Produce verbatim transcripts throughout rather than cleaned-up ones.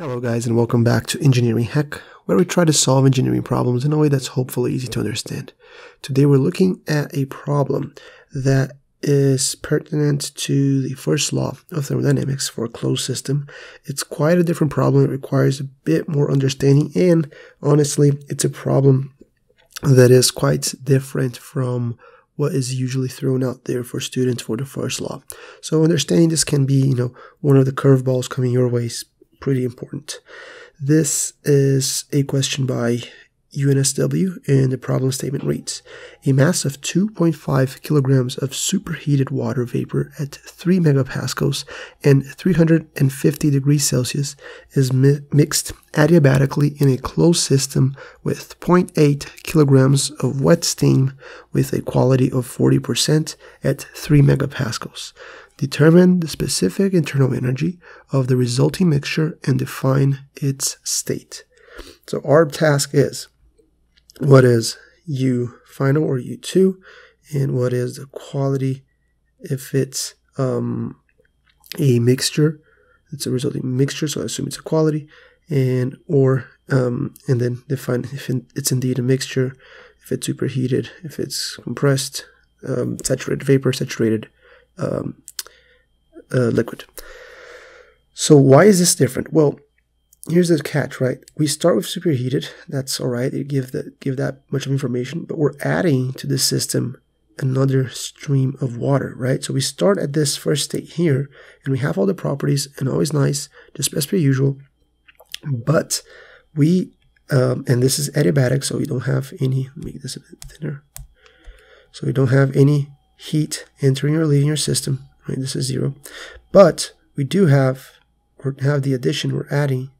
Hello guys, and welcome back to Engineering Hack, where we try to solve engineering problems in a way that's hopefully easy to understand. Today we're looking at a problem that is pertinent to the first law of thermodynamics for a closed system. It's quite a different problem. It requires a bit more understanding, and honestly, it's a problem that is quite different from what is usually thrown out there for students for the first law. So understanding this can be, you know, one of the curveballs coming your way. Pretty important. This is a question by U N S W, and the problem statement reads: a mass of two point five kilograms of superheated water vapor at three megapascals and three hundred fifty degrees Celsius is mi mixed adiabatically in a closed system with zero point eight kilograms of wet steam with a quality of forty percent at three megapascals. Determine the specific internal energy of the resulting mixture and define its state. So our task is, what is U final or U two, and what is the quality if it's um, a mixture? It's a resulting mixture, so I assume it's a quality, and or um, and then define if it's indeed a mixture, if it's superheated, if it's compressed, um, saturated vapor, saturated. Um, Uh, liquid. So why is this different? Well, here's the catch, right? We start with superheated. That's all right. You give that give that much of information, but we're adding to the system another stream of water, right? So we start at this first state here, and we have all the properties, and always nice, just as per usual. But we um, and this is adiabatic, so we don't have any. Let me make this a bit thinner. So we don't have any heat entering or leaving your system. Right, this is zero, but we do have or have the addition. We're adding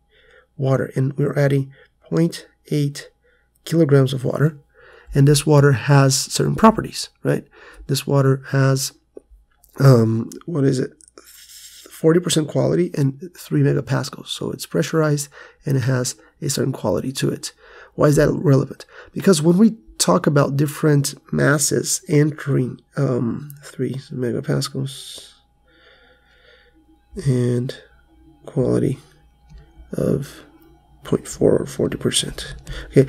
water, and we're adding zero point eight kilograms of water, and this water has certain properties, right? This water has um, what is it? forty percent quality and three megapascals, so it's pressurized and it has a certain quality to it. Why is that relevant? Because when we talk about different masses entering um, three megapascals and quality of zero point four or forty percent. Okay,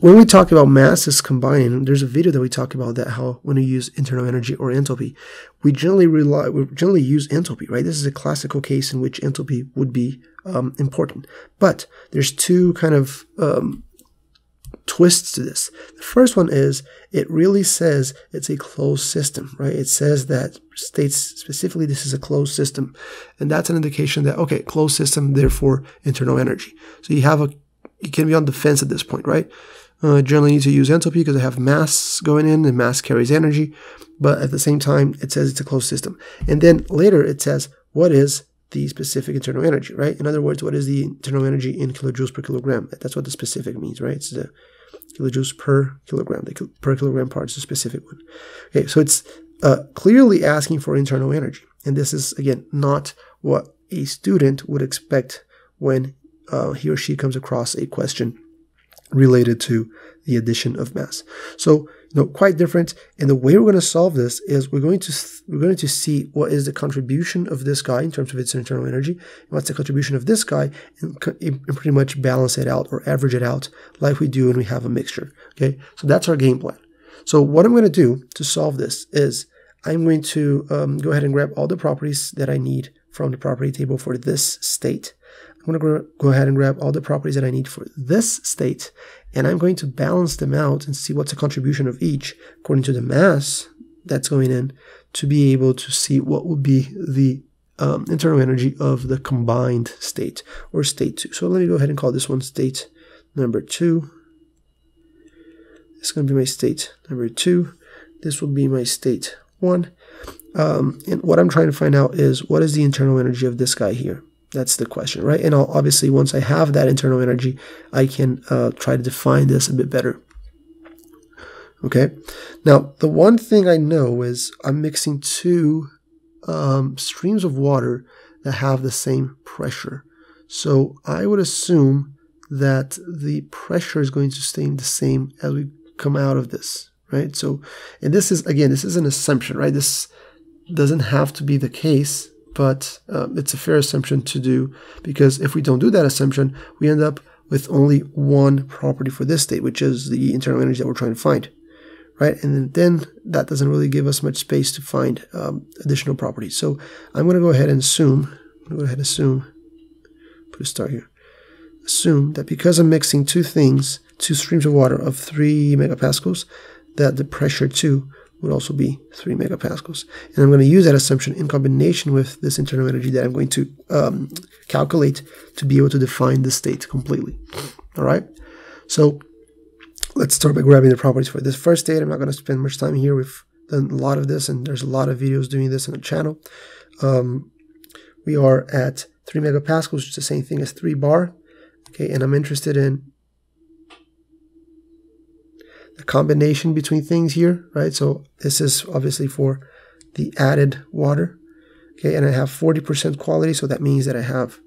when we talk about masses combining, there's a video that we talk about that, how when we use internal energy or enthalpy, we generally rely, we generally use enthalpy, right? This is a classical case in which enthalpy would be um, important. But there's two kind of um, twists to this. The first one is, it really says it's a closed system, right? It says that, states specifically this is a closed system, and that's an indication that, okay, closed system, therefore internal energy. So you have a, you can be on the fence at this point, right? Uh, generally need to use enthalpy because I have mass going in, and mass carries energy, but at the same time it says it's a closed system. And then later it says, what is the specific internal energy, right? In other words, what is the internal energy in kilojoules per kilogram? That's what the specific means, right? It's the kilojoules per kilogram. The kil per kilogram part is the specific one. Okay, so it's uh, clearly asking for internal energy, and this is again not what a student would expect when uh, he or she comes across a question related to the addition of mass. So, you know, quite different. And the way we're going to solve this is we're going to we're going to see what is the contribution of this guy in terms of its internal energy, and what's the contribution of this guy, and, and pretty much balance it out or average it out like we do when we have a mixture. Okay, so that's our game plan. So what I'm going to do to solve this is I'm going to um, go ahead and grab all the properties that I need from the property table for this state. I'm going to go ahead and grab all the properties that I need for this state, and I'm going to balance them out and see what's the contribution of each according to the mass that's going in, to be able to see what would be the um, internal energy of the combined state, or state two. So let me go ahead and call this one state number two. It's going to be my state number two. This will be my state one. Um, and what I'm trying to find out is, what is the internal energy of this guy here? That's the question, right? And I'll, obviously, once I have that internal energy, I can uh, try to define this a bit better. Okay. Now, the one thing I know is I'm mixing two um, streams of water that have the same pressure. So I would assume that the pressure is going to stay the same as we come out of this, right? So, and this is, again, this is an assumption, right? This doesn't have to be the case. but um, it's a fair assumption to do, because if we don't do that assumption, we end up with only one property for this state, which is the internal energy that we're trying to find, right? And then that doesn't really give us much space to find um, additional properties. So I'm going to go ahead and assume, I'm going to go ahead and assume, put a star here, assume that because I'm mixing two things, two streams of water of three megapascals, that the pressure too would also be three megapascals. And I'm going to use that assumption in combination with this internal energy that I'm going to um, calculate to be able to define the state completely. All right. So let's start by grabbing the properties for this first state. I'm not going to spend much time here. We've done a lot of this, and there's a lot of videos doing this on the channel. Um, we are at three megapascals, which is the same thing as three bar. Okay. And I'm interested in the combination between things here, right? So this is obviously for the added water, okay? And I have forty percent quality, so that means that I have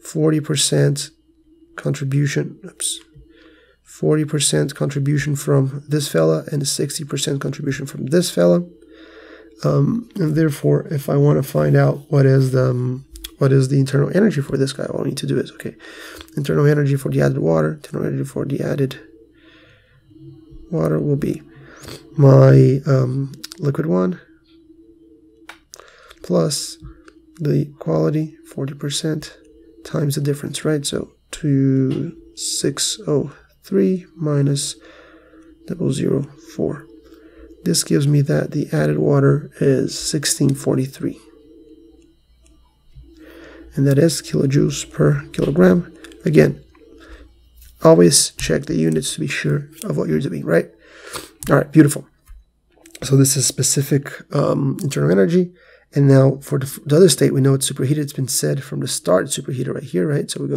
forty percent contribution, oops, forty percent contribution from this fella and sixty percent contribution from this fella. Um, and therefore, if I want to find out what is the um, what is the internal energy for this guy, all I need to do is, okay, internal energy for the added water, internal energy for the added water will be my um, liquid one plus the quality forty percent times the difference, right? So two six oh three minus zero zero four. This gives me that the added water is sixteen forty-three. And that is kilojoules per kilogram. Again, always check the units to be sure of what you're doing, right? All right, beautiful. So this is specific um, internal energy. And now for the, the other state, we know it's superheated. It's been said from the start, superheated right here, right? So we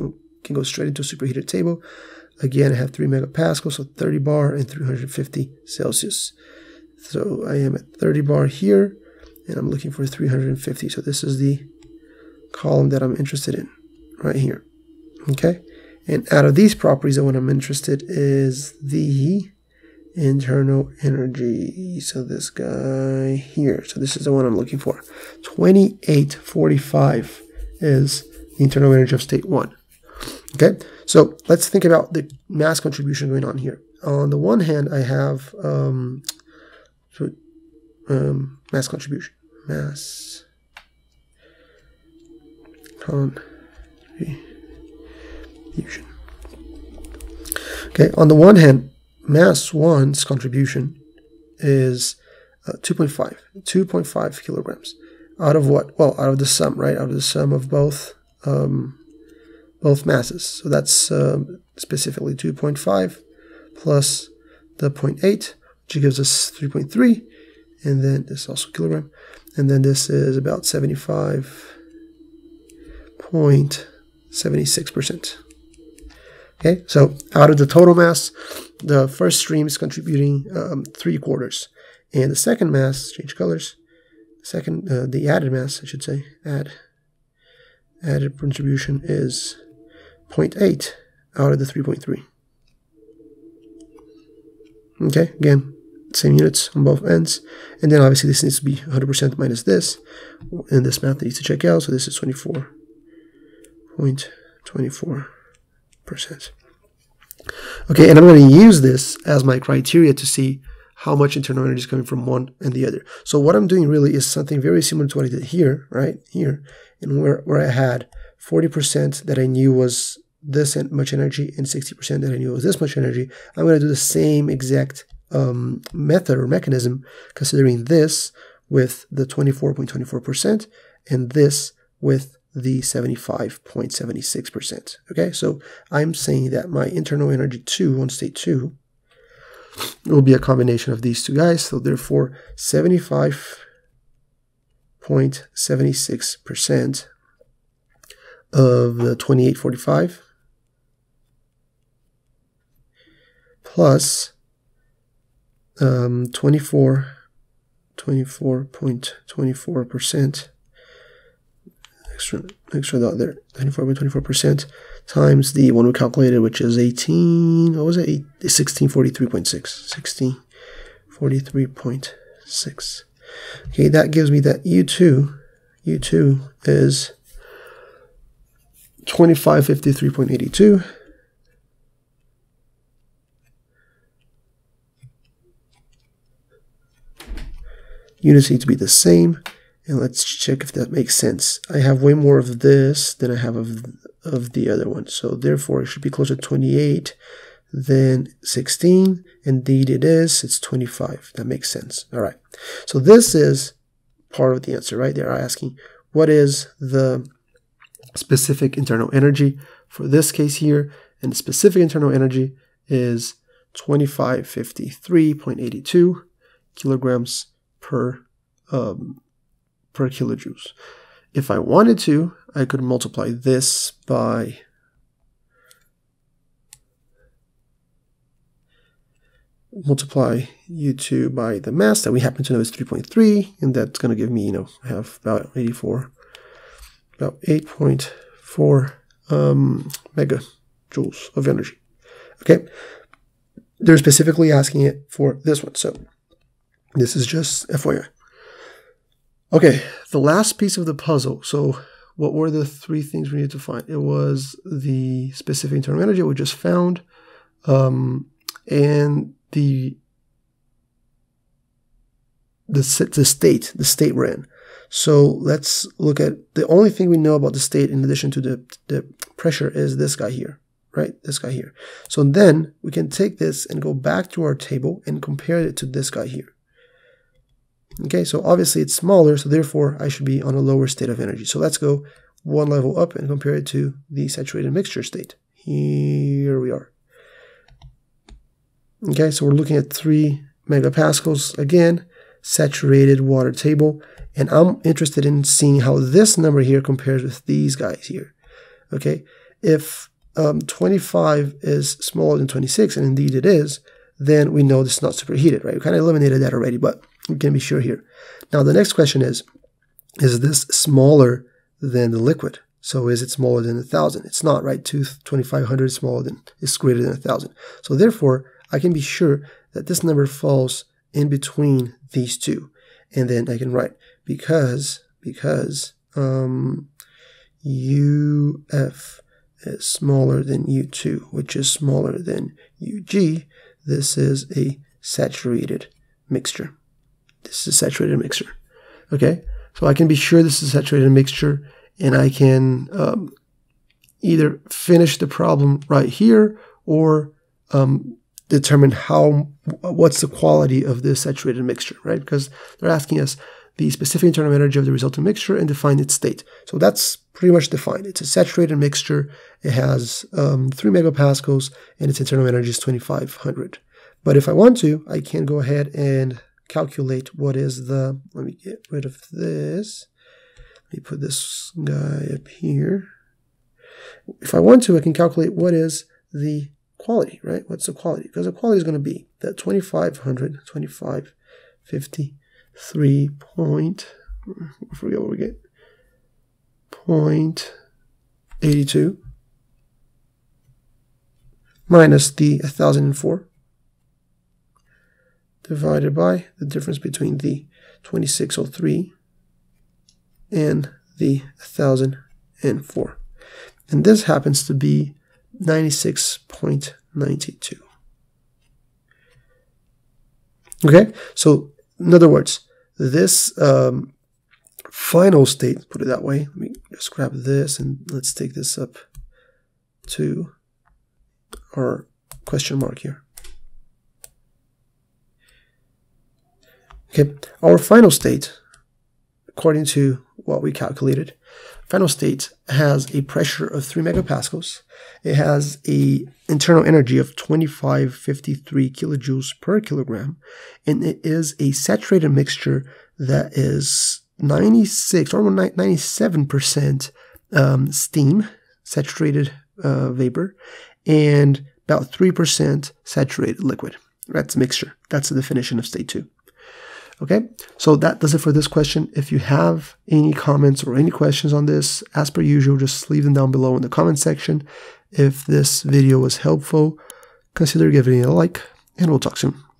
can go straight into a superheated table. Again, I have three megapascals, so thirty bar and three hundred fifty Celsius. So I am at thirty bar here, and I'm looking for three hundred fifty. So this is the column that I'm interested in right here, okay? And out of these properties, the one I'm interested is the internal energy. So this guy here. So this is the one I'm looking for. twenty-eight forty-five is the internal energy of state one. Okay. So let's think about the mass contribution going on here. On the one hand, I have um, so, um, mass contribution. Mass contribution. Okay, on the one hand, mass one's contribution is uh, two point five kilograms. Out of what? Well, out of the sum, right? Out of the sum of both um, both masses. So that's uh, specifically two point five plus the zero point eight, which gives us three point three, and then this is also kilogram, and then this is about seventy-five point seven six percent. Okay, so out of the total mass, the first stream is contributing um, three quarters, and the second mass, change colors, second, uh, the added mass, I should say, add, added contribution is zero point eight out of the three point three. Okay, again, same units on both ends, and then obviously this needs to be one hundred percent minus this, and this math needs to check out, so this is twenty-four point two four percent. Okay, and I'm going to use this as my criteria to see how much internal energy is coming from one and the other. So what I'm doing really is something very similar to what I did here, right here, and where, where I had forty percent that I knew was this much energy and sixty percent that I knew was this much energy. I'm going to do the same exact um, method or mechanism, considering this with the twenty-four point two four percent and this with the seventy-five point seven six percent. Okay, so I'm saying that my internal energy two on state two will be a combination of these two guys. So therefore, seventy-five point seven six percent of the twenty-eight forty-five plus um, twenty-four point two four percent. Extra, extra dot there, twenty-four point two four percent times the one we calculated, which is eighteen, what was it, sixteen forty-three point six, sixteen forty-three point six. Okay, that gives me that U two, U two is twenty-five fifty-three point eight two. Units need to be the same, and let's check if that makes sense. I have way more of this than I have of, of the other one, so therefore it should be closer to twenty-eight than sixteen. Indeed it is, it's twenty-five. That makes sense. All right, so this is part of the answer right there. I'm asking what is the specific internal energy for this case here, and the specific internal energy is twenty-five fifty-three point eight two kilograms per um, per kilojoules. If I wanted to, I could multiply this by multiply U two by the mass that we happen to know is three point three, and that's going to give me, you know, I have about eighty-four, about eight point four um, megajoules of energy. Okay, they're specifically asking it for this one, so this is just F Y I. Okay, the last piece of the puzzle. So what were the three things we needed to find? It was the specific internal energy we just found, um, and the, the, the state, the state we're in. So let's look at the only thing we know about the state in addition to the, the pressure is this guy here, right? This guy here. So then we can take this and go back to our table and compare it to this guy here. Okay, so obviously it's smaller, so therefore I should be on a lower state of energy. So let's go one level up and compare it to the saturated mixture state. Here we are. Okay, so we're looking at three megapascals again, saturated water table, and I'm interested in seeing how this number here compares with these guys here. Okay, if um, twenty-five is smaller than twenty-six, and indeed it is, then we know this is not superheated, right? We kind of eliminated that already, but we can be sure here. Now the next question is, is this smaller than the liquid? So is it smaller than one thousand? It's not, right? twenty-five hundred is smaller than, is greater than one thousand. So therefore, I can be sure that this number falls in between these two. And then I can write, because, because um, U F is smaller than U two, which is smaller than U G, this is a saturated mixture. This is a saturated mixture. Okay, so I can be sure this is a saturated mixture, and I can um, either finish the problem right here or um, determine how, what's the quality of this saturated mixture, right? Because they're asking us the specific internal energy of the resulting mixture and define its state. So that's pretty much defined. It's a saturated mixture. It has um, three megapascals, and its internal energy is twenty-five hundred. But if I want to, I can go ahead and calculate what is the, let me get rid of this. Let me put this guy up here. If I want to, I can calculate what is the quality, right? What's the quality? Because the quality is going to be that twenty-five hundred, twenty-five fifty-three point, I forget what we get, point eight two minus the one thousand four divided by the difference between the twenty-six oh three and the one thousand four. And this happens to be ninety-six point nine two. Okay, so in other words, this um, final state, put it that way, let me just grab this and let's take this up to our question mark here. Okay, our final state, according to what we calculated, final state has a pressure of three megapascals. It has a internal energy of twenty-five fifty-three kilojoules per kilogram, and it is a saturated mixture that is ninety-six or ninety-seven percent um, steam, saturated uh, vapor, and about three percent saturated liquid. That's a mixture. That's the definition of state two. Okay, so that does it for this question. If you have any comments or any questions on this, as per usual, just leave them down below in the comment section. If this video was helpful, consider giving it a like, and we'll talk soon.